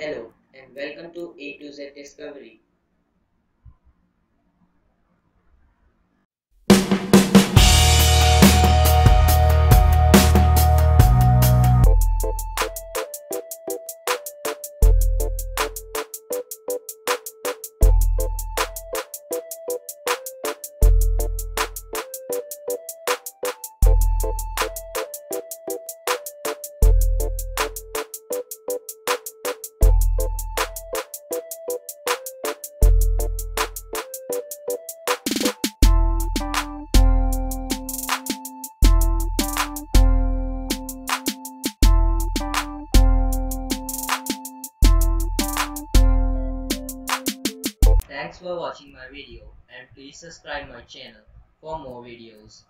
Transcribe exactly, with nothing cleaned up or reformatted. Hello and welcome to A to Z Discovery. Thanks for watching my video and please subscribe my channel for more videos.